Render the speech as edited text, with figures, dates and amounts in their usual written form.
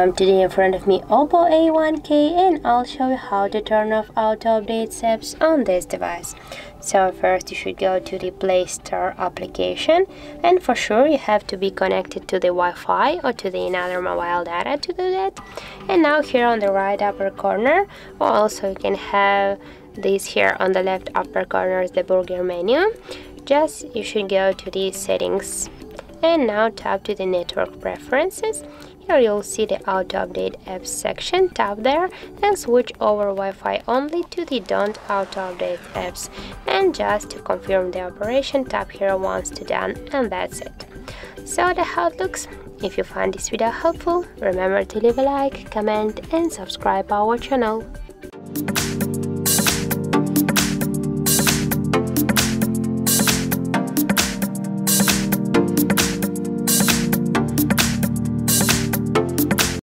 I'm today in front of me OPPO A1K, and I'll show you how to turn off auto update apps on this device. So first you should go to the Play Store application, and for sure you have to be connected to the Wi-Fi or to the another mobile data to do that. And now here on the right upper corner, or also you can have this here on the left upper corner is the burger menu. Just you should go to the settings. And now tap to the network preferences. Here you'll see the auto update apps section, tap there and switch over Wi-Fi only to the don't auto update apps. And just to confirm the operation, tap here once to done, and that's it. So that's how it looks. If you find this video helpful, remember to leave a like, comment and subscribe our channel.